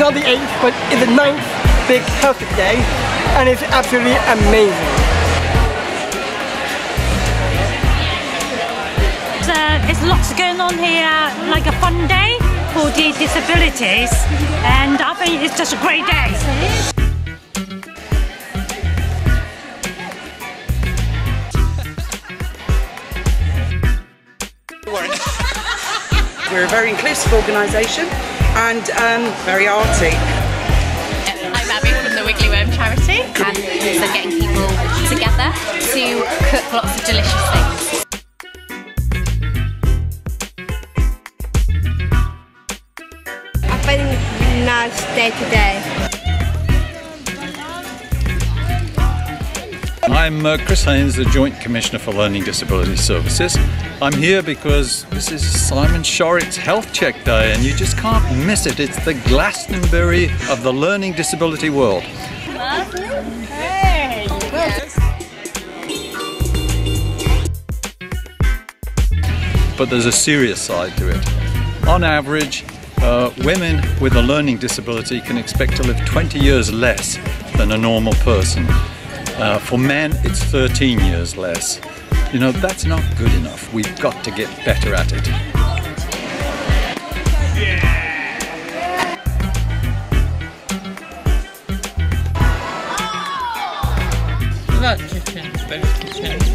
it's not the 8th, but it's the 9th big perfect day, and it's absolutely amazing. There's lots going on here, like a fun day for the disabilities, and I think it's just a great day. We're a very inclusive organisation and very arty. I'm Abby from the Wiggly Worm Charity, and so getting people together to cook lots of delicious things. Nice day today. I'm Chris Haynes, the Joint Commissioner for Learning Disability Services. I'm here because this is Simon Shorrock's Health Check Day, and you just can't miss it. It's the Glastonbury of the learning disability world. Hey. But there's a serious side to it. On average, women with a learning disability can expect to live 20 years less than a normal person. For men, it's 13 years less. You know, that's not good enough. We've got to get better at it. Yeah. Love kitchens, both kitchens.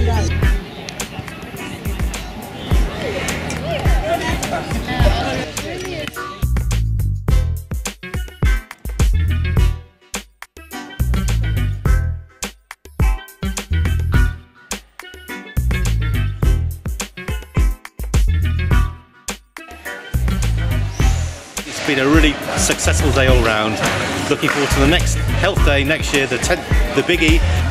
It's been a really successful day all round. Looking forward to the next health day next year, the 10th, the biggie.